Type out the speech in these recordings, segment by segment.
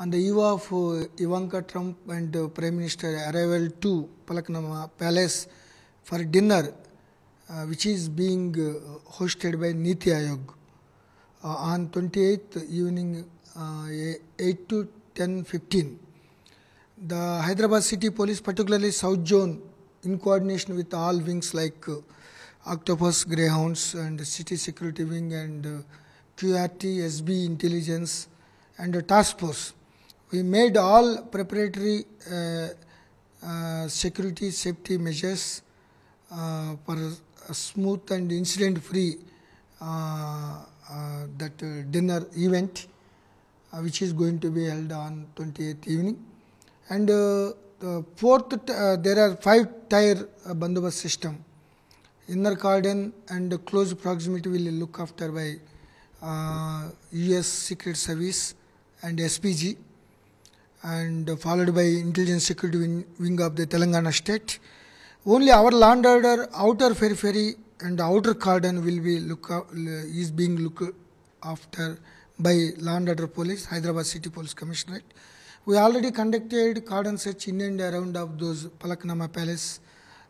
On the eve of Ivanka Trump and Prime Minister arrival to Falaknuma Palace for dinner, which is being hosted by Niti Aayog. On 28th evening, 8 to 10:15, the Hyderabad City Police, particularly South Zone, in coordination with all wings like Octopus, Greyhounds, and City Security Wing, and QRT, SB Intelligence, and Task Force, we made all preparatory security safety measures for a smooth and incident-free dinner event, which is going to be held on 28th evening. And there are 5-tier bandobast system. Inner garden and close proximity will look after by US Secret Service and SPG, and followed by Intelligence Security Wing of the Telangana state. Only our land order, outer periphery and outer cordon will be being looked after by land order police, Hyderabad City Police Commissionerate. We already conducted cordon search in and around of those Falaknuma Palace.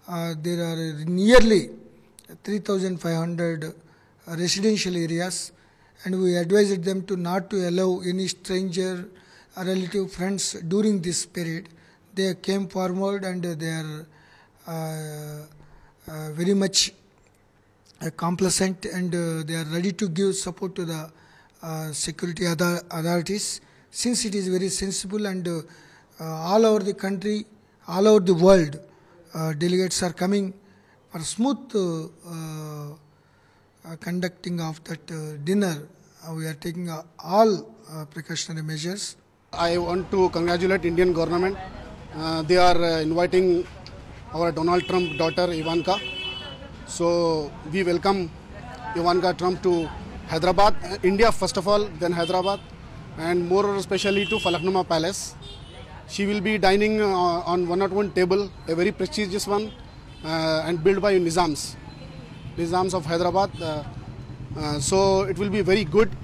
There are nearly 3,500 residential areas, and we advised them to not to allow any stranger, relative, friends during this period. They came forward and they are very much complacent, and they are ready to give support to the security authorities, since it is very sensible, and all over the country, all over the world, delegates are coming for smooth conducting of that dinner. We are taking all precautionary measures. I want to congratulate Indian government. They are inviting our Donald Trump daughter Ivanka. So we welcome Ivanka Trump to Hyderabad, India first of all, then Hyderabad, and more especially to Falaknuma Palace. She will be dining on 101 table, a very prestigious one, and built by Nizams of Hyderabad. So it will be very good